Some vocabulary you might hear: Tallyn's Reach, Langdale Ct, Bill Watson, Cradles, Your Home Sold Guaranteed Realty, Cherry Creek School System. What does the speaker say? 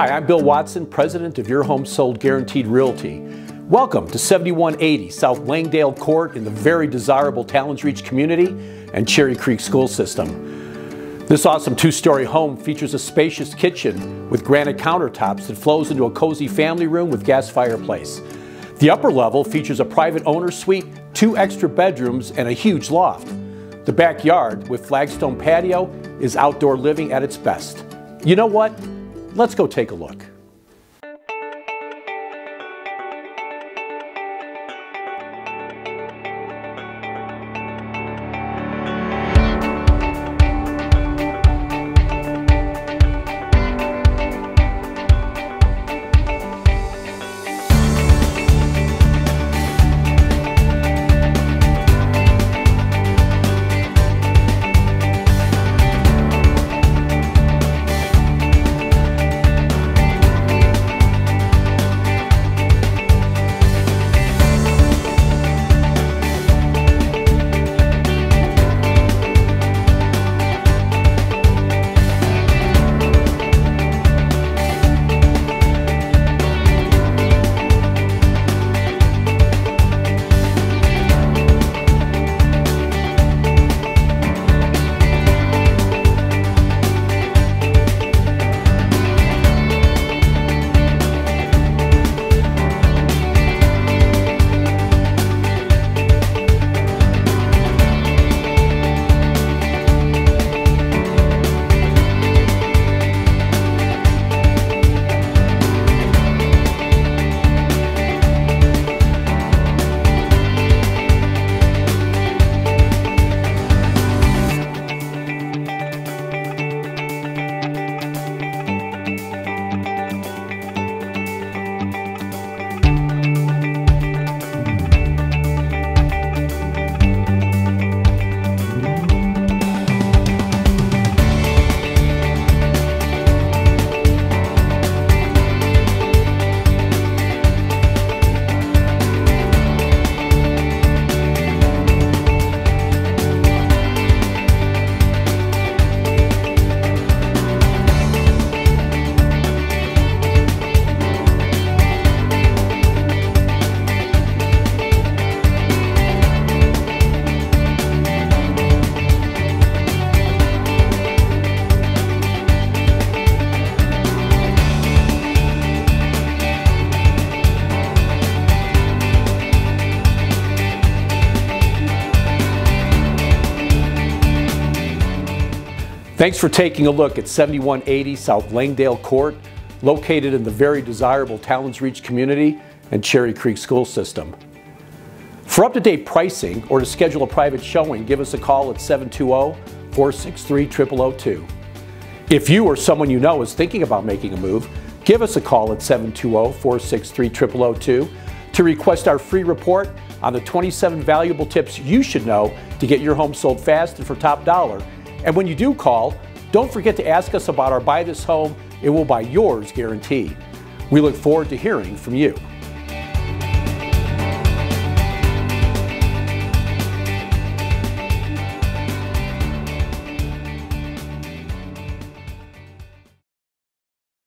Hi, I'm Bill Watson, president of Your Home Sold Guaranteed Realty. Welcome to 7180 South Langdale Court in the very desirable Tallyn's Reach community and Cherry Creek School System. This awesome two-story home features a spacious kitchen with granite countertops that flows into a cozy family room with gas fireplace. The upper level features a private owner's suite, 2 extra bedrooms, and a huge loft. The backyard, with flagstone patio, is outdoor living at its best. You know what? Let's go take a look. Thanks for taking a look at 7180 South Langdale Court, located in the very desirable Tallyn's Reach community and Cherry Creek School System. For up-to-date pricing or to schedule a private showing, give us a call at 720-463-0002. If you or someone you know is thinking about making a move, give us a call at 720-463-0002 to request our free report on the 27 valuable tips you should know to get your home sold fast and for top dollar. And when you do call, don't forget to ask us about our Buy This Home, It Will Buy Yours guarantee. We look forward to hearing from you.